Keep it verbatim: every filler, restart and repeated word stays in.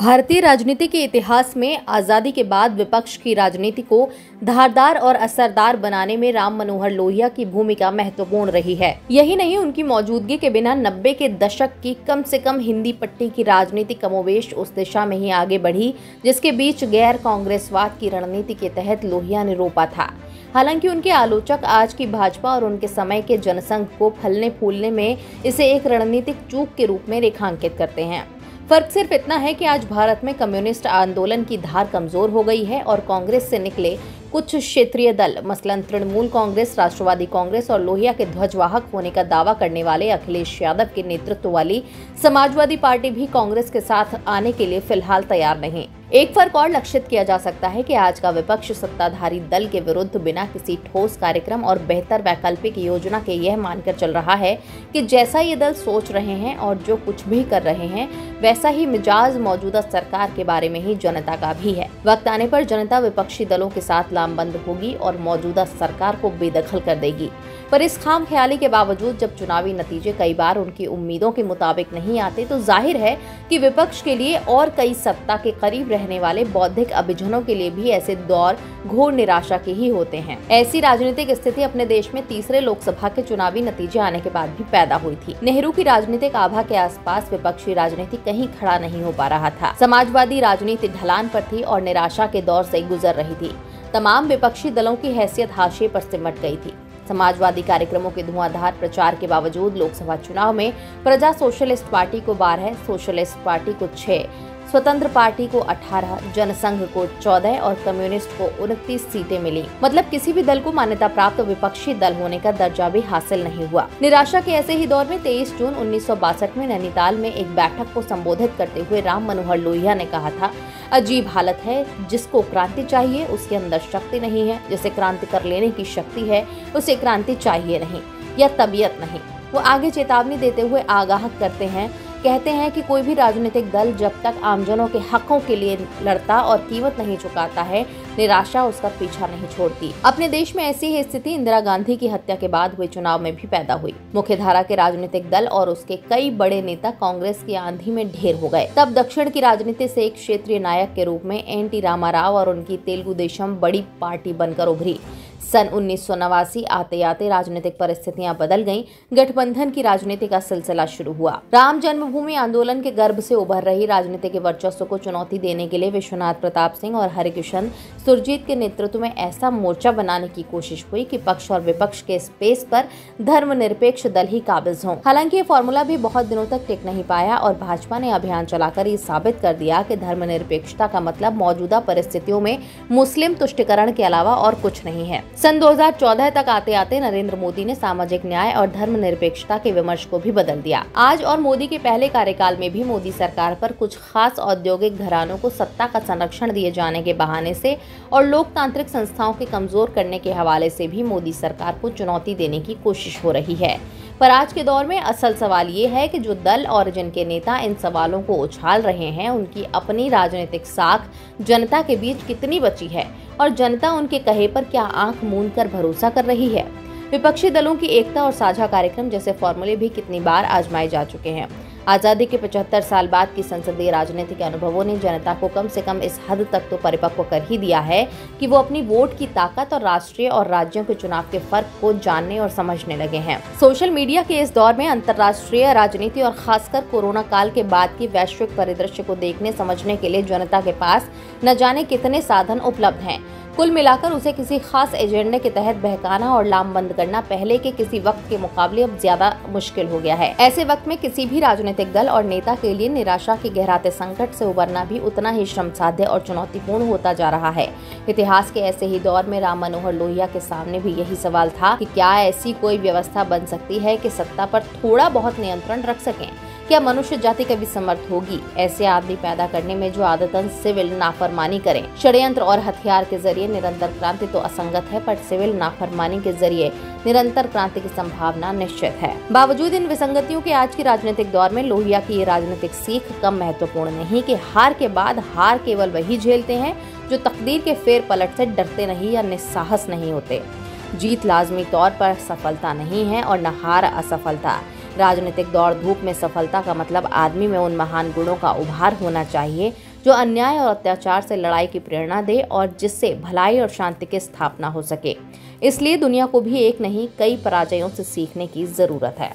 भारतीय राजनीति के इतिहास में आज़ादी के बाद विपक्ष की राजनीति को धारदार और असरदार बनाने में राम मनोहर लोहिया की भूमिका महत्वपूर्ण रही है। यही नहीं, उनकी मौजूदगी के बिना नब्बे के दशक की कम से कम हिंदी पट्टी की राजनीति कमोबेश उस दिशा में ही आगे बढ़ी जिसके बीच गैर कांग्रेसवाद की रणनीति के तहत लोहिया ने रोपा था। हालांकि उनके आलोचक आज की भाजपा और उनके समय के जनसंघ को फलने फूलने में इसे एक रणनीतिक चूक के रूप में रेखांकित करते हैं। फर्क सिर्फ इतना है कि आज भारत में कम्युनिस्ट आंदोलन की धार कमजोर हो गई है और कांग्रेस से निकले कुछ क्षेत्रीय दल, मसलन तृणमूल कांग्रेस, राष्ट्रवादी कांग्रेस और लोहिया के ध्वजवाहक होने का दावा करने वाले अखिलेश यादव के नेतृत्व वाली समाजवादी पार्टी भी कांग्रेस के साथ आने के लिए फिलहाल तैयार नहीं। एक फर्क और लक्षित किया जा सकता है कि आज का विपक्ष सत्ताधारी दल के विरुद्ध बिना किसी ठोस कार्यक्रम और बेहतर वैकल्पिक योजना के यह मानकर चल रहा है कि जैसा ये दल सोच रहे हैं और जो कुछ भी कर रहे हैं वैसा ही मिजाज मौजूदा सरकार के बारे में ही जनता का भी है। वक्त आने पर जनता विपक्षी दलों के साथ लामबंद होगी और मौजूदा सरकार को बेदखल कर देगी। पर इस खाम ख्याली के बावजूद जब चुनावी नतीजे कई बार उनकी उम्मीदों के मुताबिक नहीं आते तो जाहिर है कि विपक्ष के लिए और कई सत्ता के करीब रहने वाले बौद्धिक अभिजनों के लिए भी ऐसे दौर घोर निराशा के ही होते हैं। ऐसी राजनीतिक स्थिति अपने देश में तीसरे लोकसभा के चुनावी नतीजे आने के बाद भी पैदा हुई थी। नेहरू की राजनीतिक आभा के आसपास विपक्षी राजनीति कहीं खड़ा नहीं हो पा रहा था। समाजवादी राजनीति ढलान पर थी और निराशा के दौर से गुजर रही थी। तमाम विपक्षी दलों की हैसियत हाशिए पर सिमट गई थी। समाजवादी कार्यक्रमों के धुआंधार प्रचार के बावजूद लोकसभा चुनाव में प्रजा सोशलिस्ट पार्टी को बारह, सोशलिस्ट पार्टी को छह, स्वतंत्र पार्टी को अठारह, जनसंघ को चौदह और कम्युनिस्ट को उनतीस सीटें मिली। मतलब किसी भी दल को मान्यता प्राप्त विपक्षी दल होने का दर्जा भी हासिल नहीं हुआ। निराशा के ऐसे ही दौर में तेईस जून उन्नीस सौ बासठ में नैनीताल में एक बैठक को संबोधित करते हुए राम मनोहर लोहिया ने कहा था, अजीब हालत है, जिसको क्रांति चाहिए उसके अंदर शक्ति नहीं है, जिसे क्रांति कर लेने की शक्ति है उसे क्रांति चाहिए नहीं या तबीयत नहीं। वो आगे चेतावनी देते हुए आगाह करते हैं, कहते हैं कि कोई भी राजनीतिक दल जब तक आमजनों के हकों के लिए लड़ता और कीमत नहीं चुकाता है, निराशा उसका पीछा नहीं छोड़ती। अपने देश में ऐसी ही स्थिति इंदिरा गांधी की हत्या के बाद हुए चुनाव में भी पैदा हुई। मुख्यधारा के राजनीतिक दल और उसके कई बड़े नेता कांग्रेस की आंधी में ढेर हो गए। तब दक्षिण की राजनीति से एक क्षेत्रीय नायक के रूप में एनटी रामा राव और उनकी तेलुगु देशम बड़ी पार्टी बनकर उभरी। सन उन्नीस सौ नवासी आते आते राजनीतिक परिस्थितियां बदल गयी, गठबंधन की राजनीति का सिलसिला शुरू हुआ। राम जन्मभूमि आंदोलन के गर्भ से उभर रही राजनीति के वर्चस्व को चुनौती देने के लिए विश्वनाथ प्रताप सिंह और हरिकिशन सुरजीत के नेतृत्व में ऐसा मोर्चा बनाने की कोशिश हुई कि पक्ष और विपक्ष के स्पेस पर धर्मनिरपेक्ष दल ही काबिज हों। हालांकि ये फॉर्मूला भी बहुत दिनों तक टिक नहीं पाया और भाजपा ने अभियान चलाकर ये साबित कर दिया कि धर्मनिरपेक्षता का मतलब मौजूदा परिस्थितियों में मुस्लिम तुष्टिकरण के अलावा और कुछ नहीं है। सन दो हज़ार चौदह तक आते आते नरेंद्र मोदी ने सामाजिक न्याय और धर्मनिरपेक्षता के विमर्श को भी बदल दिया। आज और मोदी के पहले कार्यकाल में भी मोदी सरकार पर कुछ खास औद्योगिक घरानों को सत्ता का संरक्षण दिए जाने के बहाने से और लोकतांत्रिक संस्थाओं के कमजोर करने के हवाले से भी मोदी सरकार को चुनौती देने की कोशिश हो रही है। पर आज के दौर में असल सवाल ये है कि जो दल और जिनके नेता इन सवालों को उछाल रहे हैं उनकी अपनी राजनीतिक साख जनता के बीच कितनी बची है और जनता उनके कहे पर क्या आंख मूंद कर भरोसा कर रही है। विपक्षी दलों की एकता और साझा कार्यक्रम जैसे फॉर्मूले भी कितनी बार आजमाए जा चुके हैं। आज़ादी के पचहत्तर साल बाद की संसदीय राजनीति के अनुभवों ने जनता को कम से कम इस हद तक तो परिपक्व कर ही दिया है कि वो अपनी वोट की ताकत और राष्ट्रीय और राज्यों के चुनाव के फर्क को जानने और समझने लगे हैं। सोशल मीडिया के इस दौर में अंतर्राष्ट्रीय राजनीति और खासकर कोरोना काल के बाद की वैश्विक परिदृश्य को देखने समझने के लिए जनता के पास न जाने कितने साधन उपलब्ध हैं। कुल मिलाकर उसे किसी खास एजेंडे के तहत बहकाना और लामबंद करना पहले के किसी वक्त के मुकाबले अब ज्यादा मुश्किल हो गया है। ऐसे वक्त में किसी भी राजनीतिक दल और नेता के लिए निराशा के गहराते संकट से उबरना भी उतना ही श्रमसाध्य और चुनौतीपूर्ण होता जा रहा है। इतिहास के ऐसे ही दौर में राम मनोहर लोहिया के सामने भी यही सवाल था कि क्या ऐसी कोई व्यवस्था बन सकती है कि सत्ता पर थोड़ा बहुत नियंत्रण रख सकें। क्या मनुष्य जाति कभी समर्थ होगी ऐसे आदमी पैदा करने में जो आदतन सिविल नाफरमानी करें। षड्यंत्र और हथियार के जरिए निरंतर क्रांति तो असंगत है, पर सिविल नाफरमानी के जरिए निरंतर क्रांति की संभावना निश्चित है। बावजूद इन विसंगतियों के आज की राजनीतिक दौर में लोहिया की ये राजनीतिक सीख कम महत्वपूर्ण नहीं कि हार के बाद हार केवल वही झेलते हैं जो तकदीर के फेर पलट से डरते नहीं या निस्साहस नहीं होते। जीत लाजमी तौर पर सफलता नहीं है और न हार असफलता। राजनीतिक दौड़ धूप में सफलता का मतलब आदमी में उन महान गुणों का उभार होना चाहिए जो अन्याय और अत्याचार से लड़ाई की प्रेरणा दे और जिससे भलाई और शांति की स्थापना हो सके। इसलिए दुनिया को भी एक नहीं कई पराजयों से सीखने की जरूरत है।